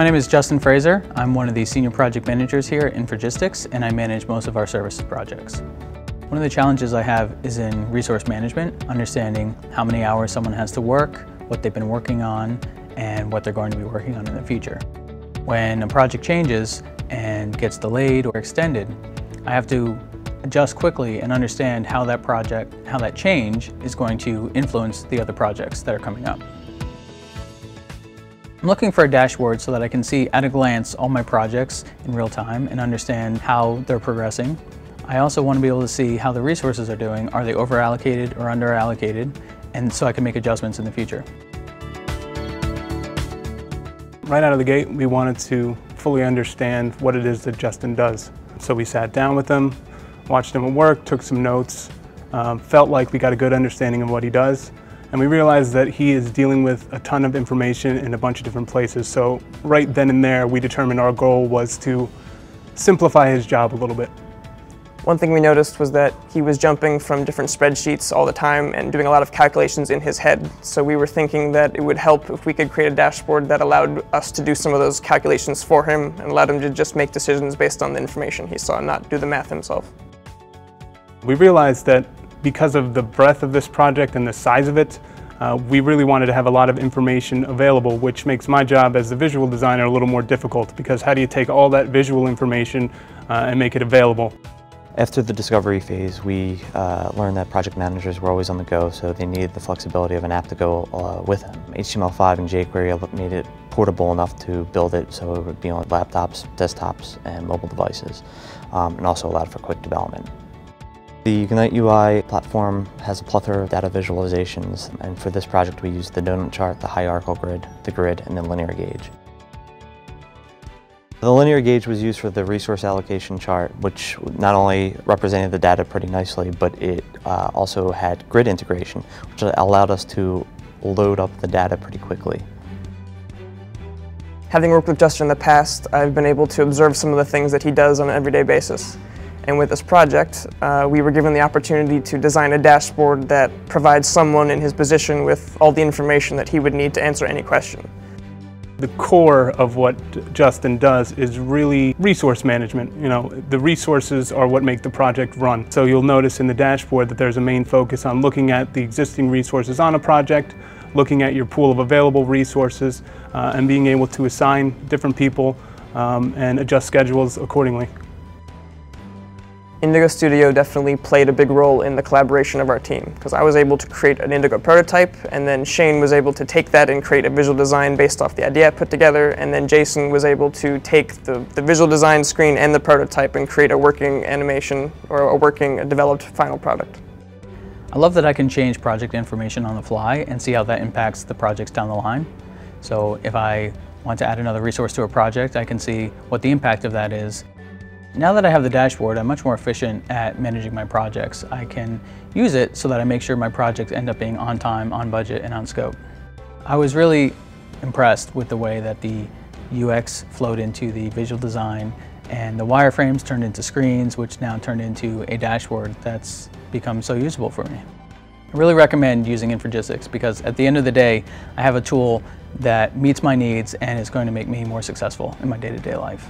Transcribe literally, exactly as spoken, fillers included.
My name is Justin Fraser. I'm one of the senior project managers here at Infragistics, and I manage most of our services projects. One of the challenges I have is in resource management, understanding how many hours someone has to work, what they've been working on, and what they're going to be working on in the future. When a project changes and gets delayed or extended, I have to adjust quickly and understand how that project, how that change is going to influence the other projects that are coming up. I'm looking for a dashboard so that I can see at a glance all my projects in real time and understand how they're progressing. I also want to be able to see how the resources are doing. Are they over-allocated or under-allocated? And so I can make adjustments in the future. Right out of the gate, we wanted to fully understand what it is that Justin does. So we sat down with him, watched him at work, took some notes, um, felt like we got a good understanding of what he does, and we realized that he is dealing with a ton of information in a bunch of different places. So right then and there, we determined our goal was to simplify his job a little bit. One thing we noticed was that he was jumping from different spreadsheets all the time and doing a lot of calculations in his head. So we were thinking that it would help if we could create a dashboard that allowed us to do some of those calculations for him and allowed him to just make decisions based on the information he saw and not do the math himself. We realized that because of the breadth of this project and the size of it, uh, we really wanted to have a lot of information available, which makes my job as the visual designer a little more difficult, because how do you take all that visual information uh, and make it available? After the discovery phase, we uh, learned that project managers were always on the go, so they needed the flexibility of an app to go uh, with them. H T M L five and jQuery made it portable enough to build it so it would be on laptops, desktops, and mobile devices, um, and also allowed for quick development. The Ignite U I platform has a plethora of data visualizations, and for this project we used the donut chart, the hierarchical grid, the grid, and the linear gauge. The linear gauge was used for the resource allocation chart, which not only represented the data pretty nicely, but it uh, also had grid integration, which allowed us to load up the data pretty quickly. Having worked with Justin in the past, I've been able to observe some of the things that he does on an everyday basis. And with this project, uh, we were given the opportunity to design a dashboard that provides someone in his position with all the information that he would need to answer any question. The core of what Justin does is really resource management. You know, the resources are what make the project run. So you'll notice in the dashboard that there's a main focus on looking at the existing resources on a project, looking at your pool of available resources, uh, and being able to assign different people um, and adjust schedules accordingly. Indigo Studio definitely played a big role in the collaboration of our team, because I was able to create an Indigo prototype, and then Shane was able to take that and create a visual design based off the idea I put together, and then Jason was able to take the, the visual design screen and the prototype and create a working animation or a working a developed final product. I love that I can change project information on the fly and see how that impacts the projects down the line. So if I want to add another resource to a project, I can see what the impact of that is. Now that I have the dashboard, I'm much more efficient at managing my projects. I can use it so that I make sure my projects end up being on time, on budget, and on scope. I was really impressed with the way that the U X flowed into the visual design, and the wireframes turned into screens, which now turned into a dashboard that's become so usable for me. I really recommend using Infragistics, because at the end of the day, I have a tool that meets my needs and is going to make me more successful in my day-to-day life.